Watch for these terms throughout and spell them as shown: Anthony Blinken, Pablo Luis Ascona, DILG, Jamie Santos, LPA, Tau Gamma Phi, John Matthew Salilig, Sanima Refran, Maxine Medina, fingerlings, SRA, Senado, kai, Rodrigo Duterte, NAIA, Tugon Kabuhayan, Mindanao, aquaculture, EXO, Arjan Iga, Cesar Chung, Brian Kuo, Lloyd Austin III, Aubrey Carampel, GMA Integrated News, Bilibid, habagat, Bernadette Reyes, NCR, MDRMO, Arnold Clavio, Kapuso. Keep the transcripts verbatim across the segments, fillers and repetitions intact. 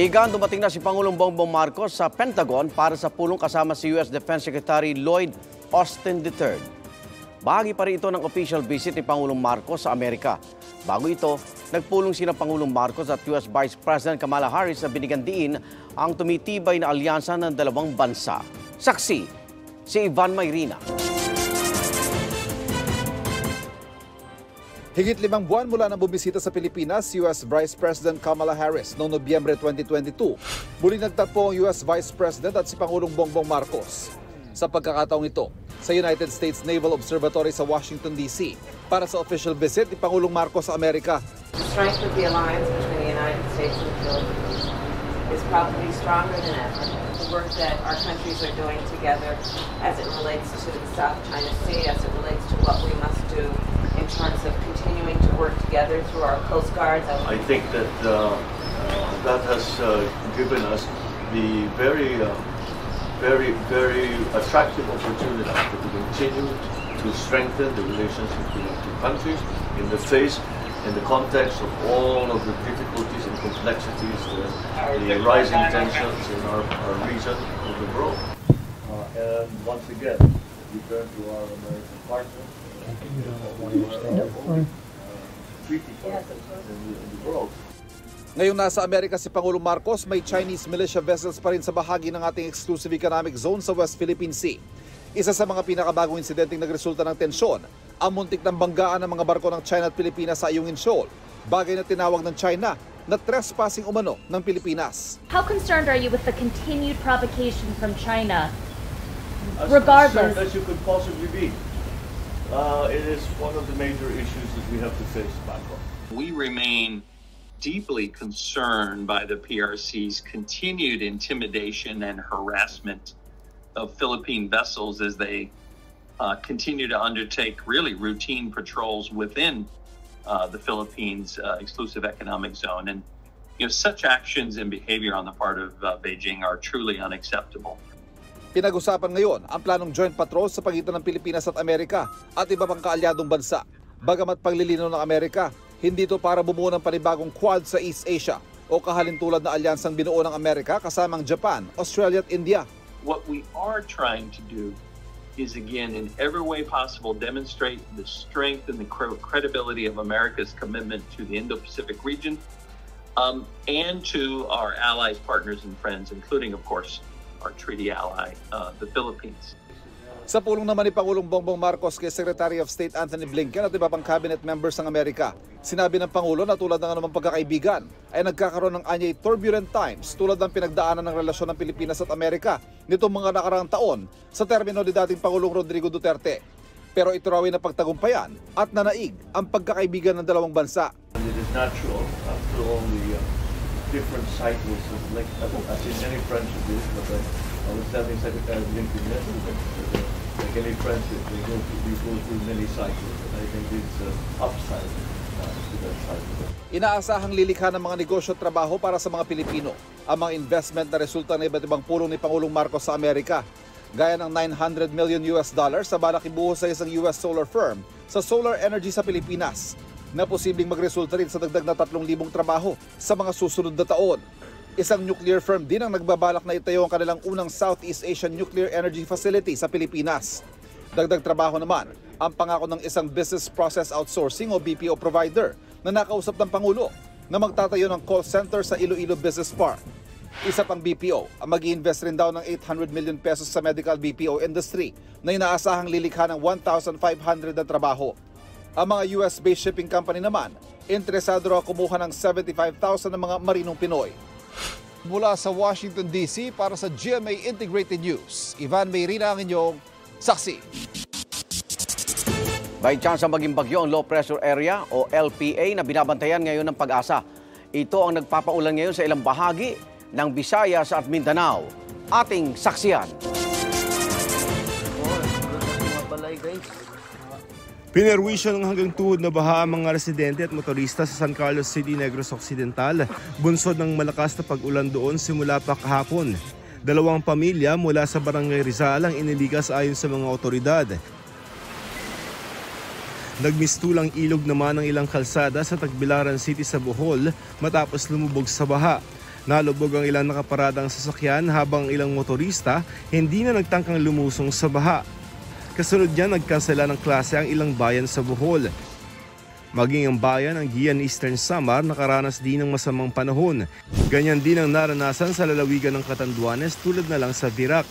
Higaan, dumating na si Pangulong Bongbong Marcos sa Pentagon para sa pulong kasama si U S Defense Secretary Lloyd Austin the third. Bahagi pa rin ito ng official visit ni Pangulong Marcos sa Amerika. Bago ito, nagpulong sina Pangulong Marcos at U S Vice President Kamala Harris na binigyan diin ang tumitibay na alyansa ng dalawang bansa. Saksi, si Ivan Mayrina. Higit limang buwan mula nang bumisita sa Pilipinas si U S Vice President Kamala Harris noong Nobyembre twenty twenty-two, muli nagtatpo ang U S Vice President at si Pangulong Bongbong Marcos. Sa pagkakataong ito, sa United States Naval Observatory sa Washington, D C, para sa official visit ni Pangulong Marcos sa Amerika. The strength of the alliance between the United States and the Philippines is probably stronger than ever. The work that our countries are doing together as it relates to the South China Sea, as it relates to what we must do in terms of continuing to work together through our Coast Guards. I think that uh, uh, that has uh, given us the very, uh, very, very attractive opportunity to continue to strengthen the relations between the two countries in the face, in the context of all of the difficulties and complexities, the, the rising tensions in our, our region of the world. Uh, and once again, we turn to our American partners. Ngayong nasa Amerika si Pangulong Marcos, may Chinese militia vessels pa rin sa bahagi ng ating exclusive economic zone sa West Philippine Sea. Isa sa mga pinakabagong insidenteng nagresulta ng tensyon, ang muntik ng banggaan ng mga barko ng China at Pilipinas sa Ayungin Shoal, bagay na tinawag ng China na trespassing umano ng Pilipinas. How concerned are you with the continued provocation from China, regardless? As concerned as you could possibly be. Uh, it is one of the major issues that we have to face back on. We remain deeply concerned by the P R C's continued intimidation and harassment of Philippine vessels as they uh, continue to undertake really routine patrols within uh, the Philippines' uh, exclusive economic zone. And you know, such actions and behavior on the part of uh, Beijing are truly unacceptable. Pinag-usapan ngayon ang planong joint patrol sa pagitan ng Pilipinas at Amerika at iba pang kaalyadong bansa. Bagamat paglilinaw ng Amerika, hindi ito para bumuo ng panibagong Quad sa East Asia o kahalintulad na alyansang binuo ng Amerika kasamang Japan, Australia at India. What we are trying to do is again in every way possible demonstrate the strength and the credibility of America's commitment to the Indo-Pacific region um, and to our allies, partners and friends, including of course our treaty ally, uh, the Philippines. Sa pulong naman ni Pangulong Bongbong Marcos kay Secretary of State Anthony Blinken at iba pang cabinet members ng Amerika, sinabi ng Pangulo na tulad ng anumang pagkakaibigan ay nagkakaroon ng anyay turbulent times tulad ng pinagdaanan ng relasyon ng Pilipinas at Amerika nitong mga nakaraang taon sa termino ni dating Pangulong Rodrigo Duterte. Pero ito raw ay napagtagumpayan at nanaig ang pagkakaibigan ng dalawang bansa. And it is natural after all the uh... different cycles of like I don't I've seen any friendship is, but I, I was telling Secretary Blinken yesterday that uh, like any friendship we go through, we go through many cycles, and I think it's uh, upside uh, to that cycle. Inaasahang lilikha ng mga negosyo at trabaho para sa mga Pilipino ang mga investment na resulta ng iba't ibang pulong ni Pangulong Marcos sa Amerika, gaya ng nine hundred million US dollars sa balak ibuhos sa isang U S solar firm sa solar energy sa Pilipinas, na posibleng magresulta rin sa dagdag na tatlong libong trabaho sa mga susunod na taon. Isang nuclear firm din ang nagbabalak na itayo ang kanilang unang Southeast Asian Nuclear Energy Facility sa Pilipinas. Dagdag trabaho naman ang pangako ng isang business process outsourcing o B P O provider na nakausap ng Pangulo na magtatayo ng call center sa Iloilo Business Park. Isa pang B P O ang mag-i-invest rin daw ng eight hundred million pesos sa medical B P O industry na inaasahang lilikha ng one thousand five hundred na trabaho. Ang mga U S-based shipping company naman, interesado raw kumuha ng seventy-five thousand ng mga marinong Pinoy. Mula sa Washington, D C para sa G M A Integrated News, Ivan Mayrina ang inyong saksi. By chance ang maging bagyo ang Low Pressure Area o L P A na binabantayan ngayon ng PAGASA. Ito ang nagpapaulan ngayon sa ilang bahagi ng Visayas at Mindanao. Ating saksihan. Pinerwisyo ng hanggang tuhod na baha ang mga residente at motorista sa San Carlos City, Negros Occidental, bunsod ng malakas na pag-ulan doon simula pa kahapon. Dalawang pamilya mula sa Barangay Rizal ang iniligas ayon sa mga otoridad. Nagmistulang ilog naman ang ilang kalsada sa Tagbilaran City sa Bohol matapos lumubog sa baha. Nalubog ang ilang nakaparadang sasakyan habang ilang motorista hindi na nagtangkang lumusong sa baha. Kasunod niya, nagkansela ng klase ang ilang bayan sa Bohol. Maging ang bayan ng Gian Eastern Samar nakaranas din ng masamang panahon. Ganyan din ang naranasan sa lalawigan ng Catanduanes tulad na lang sa Virac.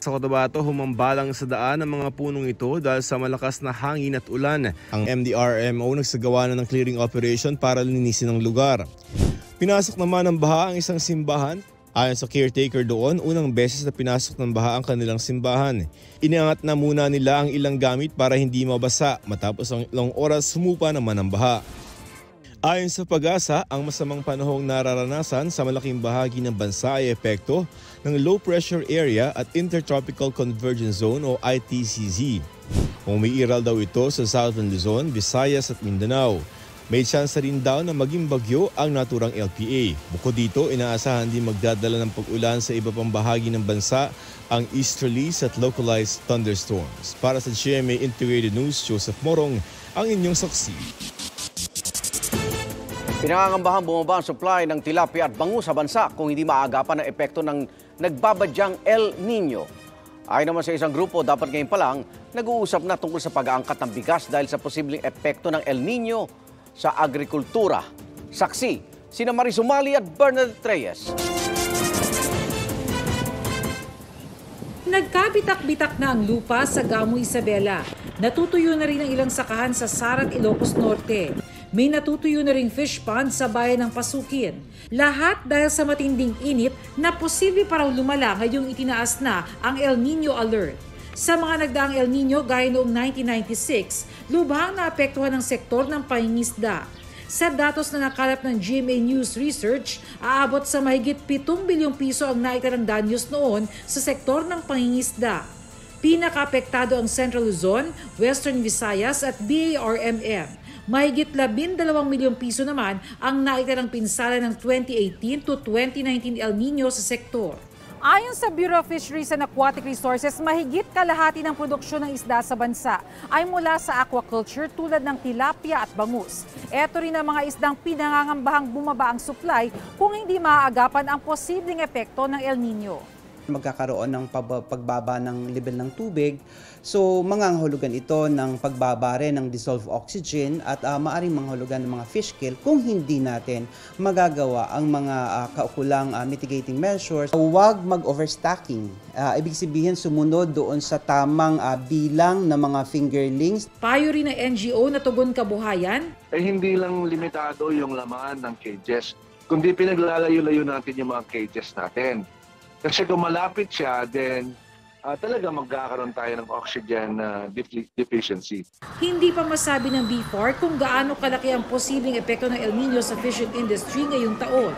Sa Cotabato, humambalang sa daan ang mga punong ito dahil sa malakas na hangin at ulan. Ang M D R M O nagsagawa na ng clearing operation para linisin ang lugar. Pinasok naman ng baha ang isang simbahan. Ayon sa caretaker doon, unang beses na pinasok ng baha ang kanilang simbahan. Inaangat na muna nila ang ilang gamit para hindi mabasa matapos ang ilang oras sumupa naman ang baha. Ayon sa PAGASA, ang masamang panahong nararanasan sa malaking bahagi ng bansa ay epekto ng Low Pressure Area at Intertropical Convergence Zone o I T C Z. Umiiral daw ito sa Southern Luzon, Visayas at Mindanao. May chance rin daw na maging bagyo ang naturang L P A. Bukod dito, inaasahan din magdadala ng pag-ulan sa iba pang bahagi ng bansa ang easterlies at localized thunderstorms. Para sa G M A Integrated News, Joseph Morong, ang inyong saksi. Pinangangambahan bumaba ang supply ng tilapia at bangus sa bansa kung hindi maagapan ang epekto ng nagbabadyang El Niño. Ayon naman sa isang grupo, dapat ngayon pa lang nag-uusap na tungkol sa pag-aangkat ng bigas dahil sa posibleng epekto ng El Niño sa agrikultura. Saksi, sina Mariz Umali at Bernadette Reyes. Nagkabitak-bitak na ang lupa sa Gamo Isabela. Natutuyo na rin ang ilang sakahan sa Sarat, Ilocos Norte. May natutuyo na ring fish pond sa bayan ng Pasukin. Lahat dahil sa matinding init na posible parang lumala ngayong itinaas na ang El Niño Alert. Sa mga nagdaang El Niño gaya noong nineteen ninety-six, lubhang naapektuhan ang sektor ng pangingisda. Sa datos na nakalap ng G M A News Research, aabot sa mahigit pitong bilyong piso ang naitarang danyos noon sa sektor ng pangingisda. Pinakaapektado ang Central Luzon, Western Visayas at B A R M M. Mahigit labindalawang milyong piso naman ang naitarang pinsala ng twenty eighteen to twenty nineteen El Niño sa sektor. Ayon sa Bureau of Fisheries and Aquatic Resources, mahigit kalahati ng produksyon ng isda sa bansa ay mula sa aquaculture tulad ng tilapia at bangus. Ito rin ang mga isdang pinangangambahang bumaba ang supply kung hindi maaagapan ang posibleng epekto ng El Niño. Magkakaroon ng pagbaba ng level ng tubig. So, manganghulugan ito ng pagbaba rin ng dissolved oxygen at uh, maaaring manghulugan ng mga fish kill kung hindi natin magagawa ang mga uh, kaukulang uh, mitigating measures. Huwag mag-overstocking. Uh, ibig sabihin, sumunod doon sa tamang uh, bilang ng mga fingerlings. Payo rin ng N G O na Tugon Kabuhayan. Eh, hindi lang limitado yung laman ng cages, kundi pinaglalayo-layo natin yung mga cages natin. Kasi kung malapit siya, then uh, talaga magkakaroon tayo ng oxygen uh, deficiency. Hindi pa masabi ng B F A R kung gaano kalaki ang posibleng epekto ng El Niño sa fishing industry ngayong taon.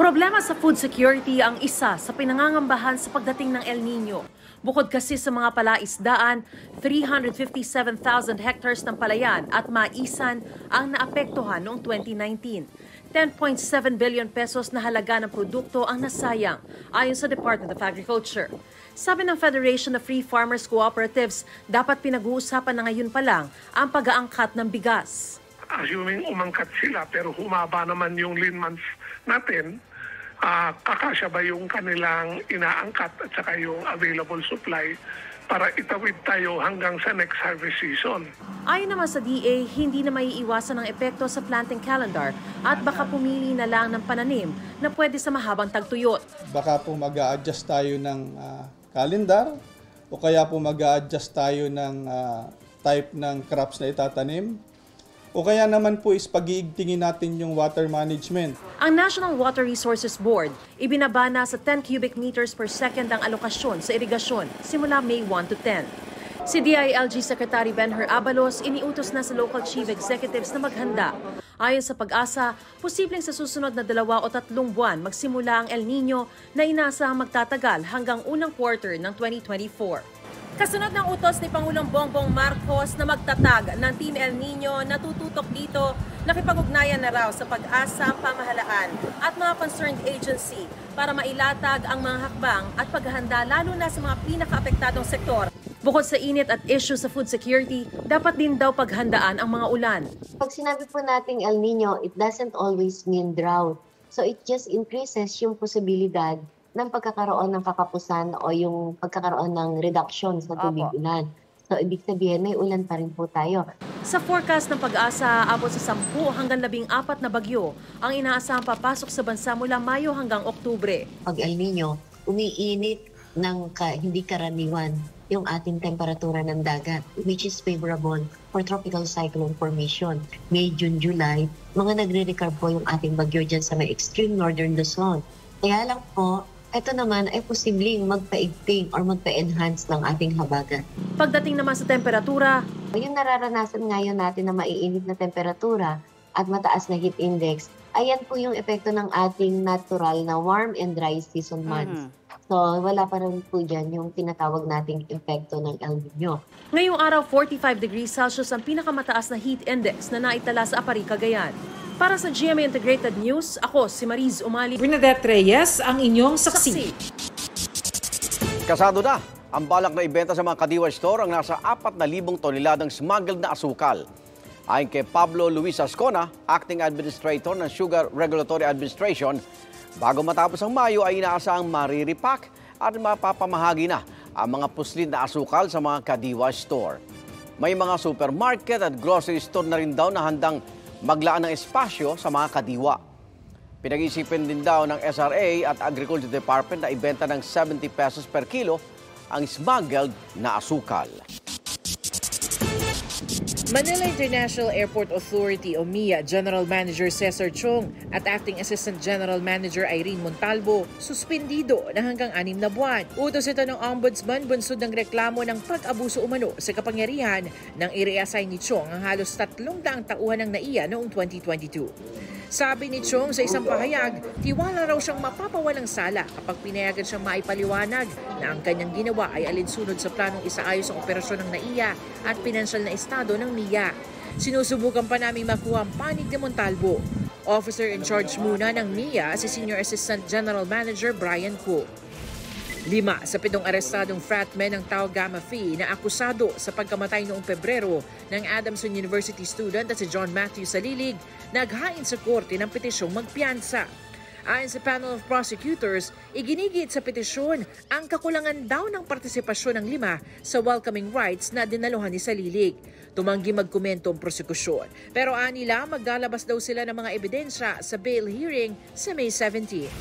Problema sa food security ang isa sa pinangangambahan sa pagdating ng El Niño. Bukod kasi sa mga palaisdaan, three hundred fifty-seven thousand hectares ng palayan at maisan ang naapektuhan noong twenty nineteen. ten point seven billion pesos na halaga ng produkto ang nasayang ayon sa Department of Agriculture. Sabi ng Federation of Free Farmers Cooperatives, dapat pinag-uusapan na ngayon pa lang ang pag-aangkat ng bigas. Assuming umangkat sila pero humaba naman yung lean months natin, uh, kakasya ba yung kanilang inaangkat at saka yung available supply para itawid tayo hanggang sa next harvest season. Ayon naman sa D A, hindi na maiiwasan ang epekto sa planting calendar at baka pumili na lang ng pananim na pwede sa mahabang tagtuyot. Baka po mag-a-adjust tayo ng uh, calendar o kaya po mag-a-adjust tayo ng uh, type ng crops na itatanim. O kaya naman po is pag-iigtingin natin yung water management. Ang National Water Resources Board, ibinaba na sa ten cubic meters per second ang alokasyon sa irigasyon simula May one to ten. Si D I L G Secretary Benher Abalos, iniutos na sa local chief executives na maghanda. Ayon sa PAGASA, posibleng sa susunod na dalawa o tatlong buwan magsimula ang El Niño na inaasahang magtatagal hanggang unang quarter ng twenty twenty-four. Kasunod ng utos ni Pangulong Bongbong Marcos na magtatag ng Team El Niño na tututok dito, nakipag-ugnayan na raw sa pag-asa, pamahalaan at mga concerned agency para mailatag ang mga hakbang at paghahanda lalo na sa mga pinaka-apektadong sektor. Bukod sa init at issue sa food security, dapat din daw paghandaan ang mga ulan. Pag sinabi po nating El Niño, it doesn't always mean drought. So it just increases yung posibilidad ng pagkakaroon ng kakapusan o yung pagkakaroon ng reduction sa tubig ulan. So ibig sabihin, may ulan pa rin po tayo. Sa forecast ng PAGASA, abot sa sampu hanggang labing apat na bagyo ang inaasahang papasok sa bansa mula Mayo hanggang Oktubre. Pag El Niño, umiinit ng ka, hindi karaniwan yung ating temperatura ng dagat, which is favorable for tropical cyclone formation. May, June, July, mga nagre-recover po yung ating bagyo dyan sa may extreme northern Luzon. Kaya lang po, ito naman ay posibleng magpaigting or magpa-enhance ng ating habagat. Pagdating naman sa temperatura, yung nararanasan ngayon natin na maiinit na temperatura at mataas na heat index, ayan po yung epekto ng ating natural na warm and dry season months. Mm-hmm. So, wala pa rin po dyan yung tinatawag nating epekto ng El Niño. Ngayong araw, forty-five degrees Celsius ang pinakamataas na heat index na naitala sa Apari, Cagayan. Para sa G M A Integrated News, ako si Mariz Umali. Bernadette Reyes, ang inyong saksi. Kasado na ang balak na ibenta sa mga Kadiwa store ang nasa apat na libong toneladang smuggled na asukal. Ayon kay Pablo Luis Ascona, Acting Administrator ng Sugar Regulatory Administration, bago matapos ang Mayo ay inaasahang mariripak at mapapamahagi na ang mga puslin na asukal sa mga Kadiwa store. May mga supermarket at grocery store na rin daw na handang maglaan ng espasyo sa mga Kadiwa. Pinag-isipin din daw ng S R A at Agriculture Department na ibenta ng seventy pesos per kilo ang smuggled na asukal. Manila International Airport Authority o M I A A General Manager Cesar Chung at Acting Assistant General Manager Irene Montalbo suspindido na hanggang anim na buwan. Utos ito ng Ombudsman bunsod ng reklamo ng pag-abuso umano sa kapangyarihan nang i-reassign ni Chung ang halos tatlong daang tauhan ng N A I A noong twenty twenty-two. Sabi ni Chung sa isang pahayag, tiwala raw siyang mapapawalang sala kapag pinayagan siyang maipaliwanag na ang kanyang ginawa ay alinsunod sa planong isaayos ang operasyon ng N A I A at pinansyal na estado ng M I A A. Sinusubukan pa namin makuha ang panig ni Montalbo. Officer in charge muna ng M I A A si Senior Assistant General Manager Brian Kuo. Lima sa pitong arestadong fratmen ng Tau Gamma Phi na akusado sa pagkamatay noong Pebrero ng Adamson University student at si John Matthew Salilig naghain sa korte ng petisyong magpiyansa. Ayon sa panel of prosecutors, iginigit sa petisyon ang kakulangan daw ng partisipasyon ng lima sa welcoming rights na dinaluhan ni Salilig. Tumanggi magkomento ang prosekusyon. Pero anila, maglalabas daw sila ng mga ebidensya sa bail hearing sa May seventeenth.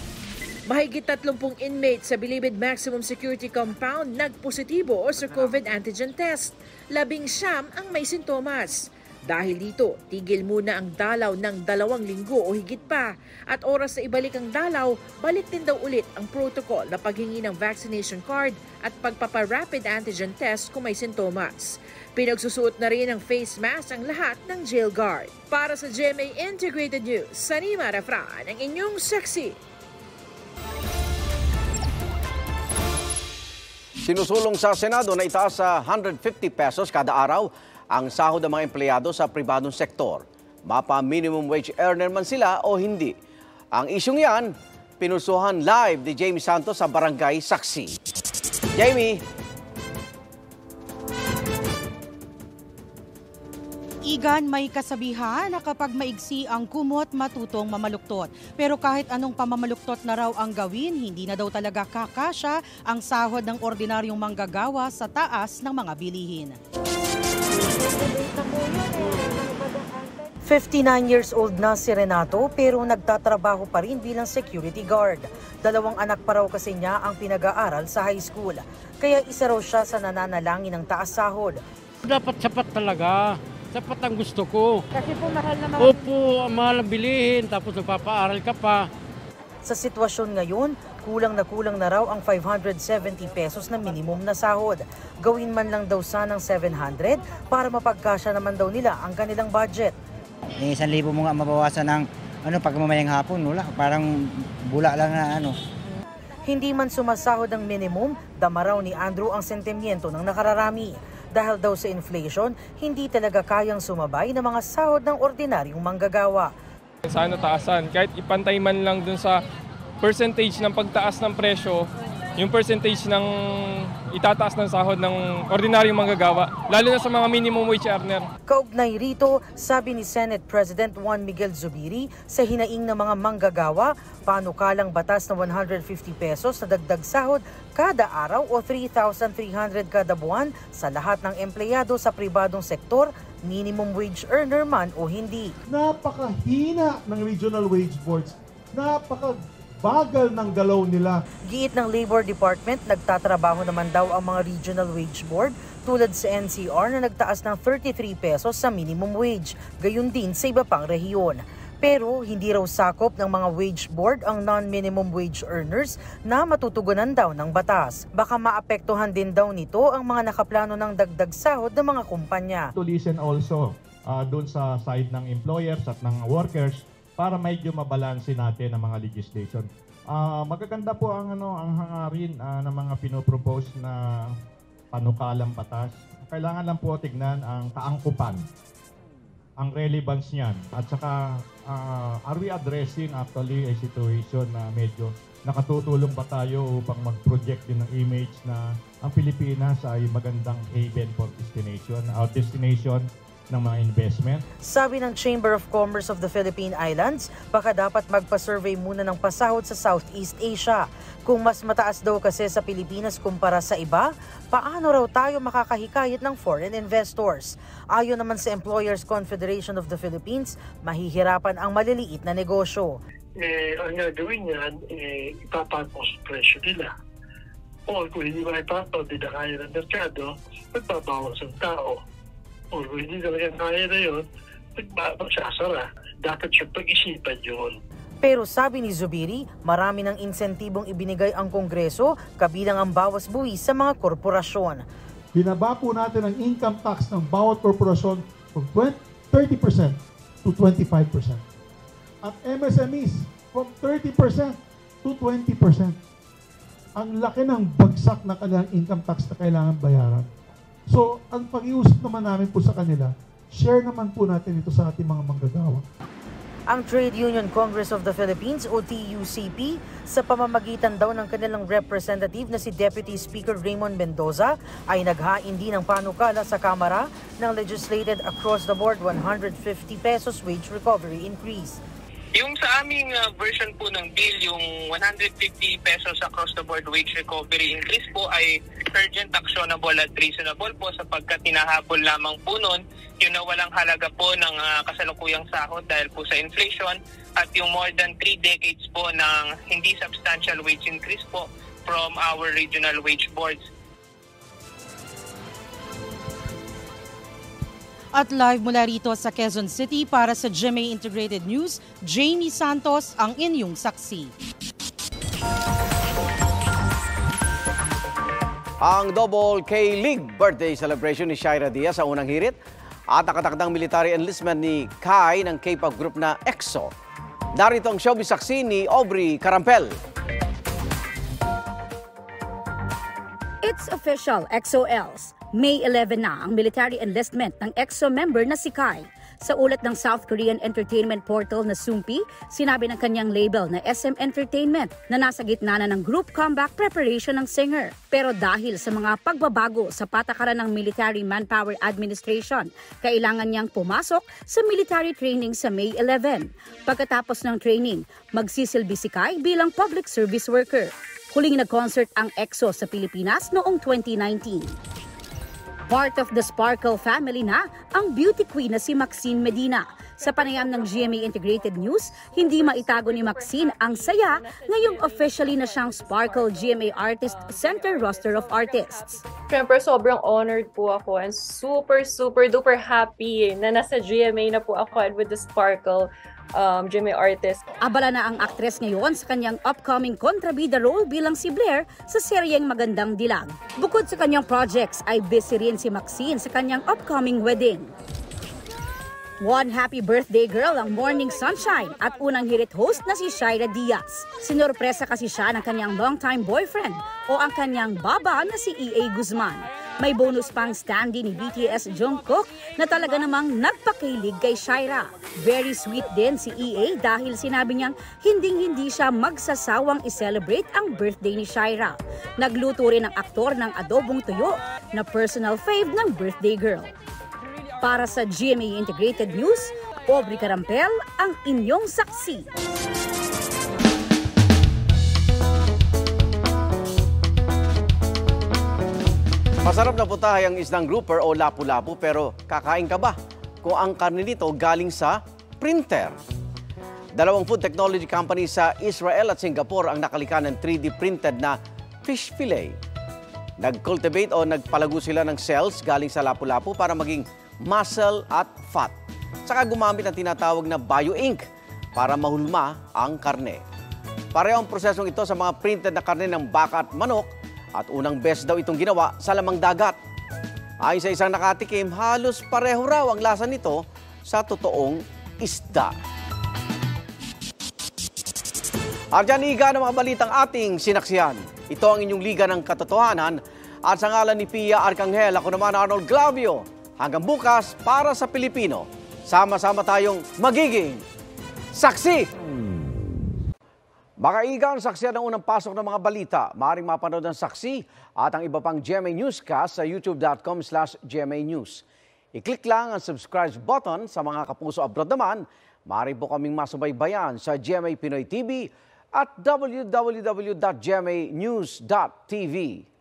Mahigit tatlumpung inmates sa Bilibid Maximum Security Compound nagpositibo o sa COVID antigen test. Labing siyam ang may sintomas. Dahil dito, tigil muna ang dalaw ng dalawang linggo o higit pa at oras na ibalik ang dalaw, balik din daw ulit ang protocol na paghingi ng vaccination card at pagpaparapid antigen test kung may sintomas. Pinagsusuot na rin ng face mask ang lahat ng jail guard. Para sa G M A Integrated News, Sanima Refran, ang inyong saksi. Sinusulong sa Senado na itaas sa one hundred fifty pesos kada araw ang sahod ng mga empleyado sa pribadong sektor. Mapa-minimum wage earner man sila o hindi. Ang isyong yan, pinulsuhan live ni Jamie Santos sa Barangay Saksi. Jamie! Igan, may kasabihan na kapag maigsi ang kumot, matutong mamaluktot. Pero kahit anong pamamaluktot na raw ang gawin, hindi na daw talaga kakasya ang sahod ng ordinaryong manggagawa sa taas ng mga bilihin. fifty-nine years old na si Renato pero nagtatrabaho pa rin bilang security guard. Dalawang anak pa raw kasi niya ang pinag-aaral sa high school. Kaya isa raw siya sa nananalangin ng taas sahod. Dapat sapat talaga. Dapat ang gusto ko. Kasi po mahal na mahal. Opo, mahal ang bilihin tapos nagpapaaral ka pa. Sa sitwasyon ngayon, kulang na kulang na raw ang five hundred seventy pesos na minimum na sahod. Gawin man lang daw sanang seven hundred para mapagkasya naman daw nila ang kanilang budget. Eh, isang libo mo nga mabawasan ng ano, pag mamayang hapon, wala, parang bula lang na ano. Hindi man sumasahod ang minimum, dama raw ni Andrew ang sentimiento ng nakararami. Dahil daw sa inflation, hindi talaga kayang sumabay ng mga sahod ng ordinaryong manggagawa. Sana taasan, kahit ipantay man lang dun sa percentage ng pagtaas ng presyo, yung percentage ng itataas ng sahod ng ordinaryong manggagawa, lalo na sa mga minimum wage earner. Kaugnay rito, sabi ni Senate President Juan Miguel Zubiri, sa hinaing ng mga manggagawa, panukalang batas na one hundred fifty pesos na dagdag sahod kada araw o three thousand three hundred kada buwan sa lahat ng empleyado sa pribadong sektor, minimum wage earner man o hindi. Napakahina ng regional wage boards, napakahina. Bagal ng galaw nila. Giit ng Labor Department, nagtatrabaho naman daw ang mga regional wage board tulad sa N C R na nagtaas ng thirty-three pesos sa minimum wage, gayon din sa iba pang rehiyon. Pero hindi raw sakop ng mga wage board ang non-minimum wage earners na matutugunan daw ng batas. Baka maapektuhan din daw nito ang mga nakaplano ng dagdag sahod ng mga kumpanya. To listen also uh, doon sa side ng employers at ng workers, para medyo mabalansin natin ang mga legislation. Uh, magaganda po ang, ano, ang hangarin uh, ng mga pinopropose na panukalang batas. Kailangan lang po tignan ang kaangkupan, ang relevance niyan. At saka, uh, are we addressing actually a situation na medyo nakatutulong ba tayo upang mag-project din ng image na ang Pilipinas ay magandang haven for destination, our destination, ng mga investment. Sabi ng Chamber of Commerce of the Philippine Islands, baka dapat magpa-survey muna ng pasahod sa Southeast Asia. Kung mas mataas daw kasi sa Pilipinas kumpara sa iba, paano raw tayo makakahikayat ng foreign investors? Ayon naman sa Employers Confederation of the Philippines, mahihirapan ang maliliit na negosyo. Eh, ang gagawin yan, eh, ipapagos presyo nila. O kung hindi ba ipapagod na kaya ng merkado, magbabawas ang tao. O kung hindi talaga kaya na yun, magsasara. Dapat siya pag-isipan yun. Pero sabi ni Zubiri, marami ng insentibong ibinigay ang Kongreso, kabilang ang bawas buwis sa mga korporasyon. Binaba po natin ang income tax ng bawat korporasyon from thirty percent to twenty-five percent. At M S M Es from thirty percent to twenty percent. Ang laki ng bagsak na kanilang income tax na kailangan bayaran. So, ang pag-iusap naman namin po sa kanila, share naman po natin ito sa ating mga manggagawa. Ang Trade Union Congress of the Philippines o T U C P, sa pamamagitan daw ng kanilang representative na si Deputy Speaker Raymond Mendoza, ay naghain din ng panukala sa Kamara ng legislated across the board one hundred fifty pesos wage recovery increase. Yung sa aming uh, version po ng bill, yung one hundred fifty pesos across the board wage recovery increase po ay urgent, actionable at reasonable po sapagkat tinahabol lamang po nun yung nawalang halaga po ng uh, kasalukuyang sahod dahil po sa inflation at yung more than three decades po ng hindi substantial wage increase po from our regional wage boards. At live mula rito sa Quezon City para sa G M A Integrated News, Jamie Santos ang inyong saksi. Ang double K-League birthday celebration ni Shaira Diaz sa unang hirit at nakatakdang military enlistment ni Kai ng K-pop group na EXO. Narito ang showbiz saksi ni Aubrey Carampel. It's official, X O Ls. May eleventh na ang military enlistment ng EXO member na si Kai. Sa ulat ng South Korean entertainment portal na Sumpi, sinabi ng kanyang label na S M Entertainment na nasa gitna na ng group comeback preparation ng singer. Pero dahil sa mga pagbabago sa patakaran ng Military Manpower Administration, kailangan niyang pumasok sa military training sa May eleventh. Pagkatapos ng training, magsisilbi si Kai bilang public service worker. Huling nag-concert ang EXO sa Pilipinas noong twenty nineteen. Part of the Sparkle family na ang beauty queen na si Maxine Medina. Sa panayam ng G M A Integrated News, hindi maitago ni Maxine ang saya ngayong officially na siyang Sparkle G M A Artist Center roster of artists. Siyempre, sobrang honored po ako and super, super, duper happy na nasa G M A na po ako and with the Sparkle um, G M A Artist. Abala na ang actress ngayon sa kanyang upcoming kontrabida role bilang si Blair sa seryeng Magandang Dilag. Bukod sa kanyang projects, ay busy rin si Maxine sa kanyang upcoming wedding. One happy birthday girl ang Morning Sunshine at unang hirit host na si Shaira Diaz. Sinorpresa kasi siya ng kanyang longtime boyfriend o ang kanyang baba na si E A Guzman. May bonus pang stand-in ni B T S Jungkook na talaga namang nagpakilig kay Shaira. Very sweet din si E A dahil sinabi niyang hinding-hindi siya magsasawang i-celebrate ang birthday ni Shaira. Nagluto rin ang aktor ng adobong tuyo na personal fave ng birthday girl. Para sa G M A Integrated News, Aubrey Carampel ang inyong saksi. Masarap na putahe ang isdang grouper o lapu-lapu, pero kakain ka ba kung ang karne nito galing sa printer? Dalawang food technology company sa Israel at Singapore ang nakalikan ng three D printed na fish fillet. Nag-cultivate o nagpalago sila ng cells galing sa lapu-lapu para maging muscle at fat. Saka gumamit ng tinatawag na bio-ink para mahulma ang karne. Pareho ang prosesong ito sa mga printed na karne ng baka at manok, at unang best daw itong ginawa sa lamang dagat. Ayon sa isang nakatikim, halos pareho raw ang lasa nito sa totoong isda. Arjan Iga ng mga balitang ating sinaksihan. Ito ang inyong Liga ng Katotohanan at sa ngalan ni Pia Arcangel, ako naman Arnold Glavio. Hanggang bukas para sa Pilipino, sama-sama tayong magiging saksi! Baka Iga ang saksi ng unang pasok ng mga balita. Maaaring mapanood ang saksi at ang iba pang G M A Newscast sa youtube.com slash GMA News. I-click lang ang subscribe button. Sa mga kapuso abroad naman, maaari po kaming masubaybayan sa G M A Pinoy T V at w w w dot g m a news dot t v.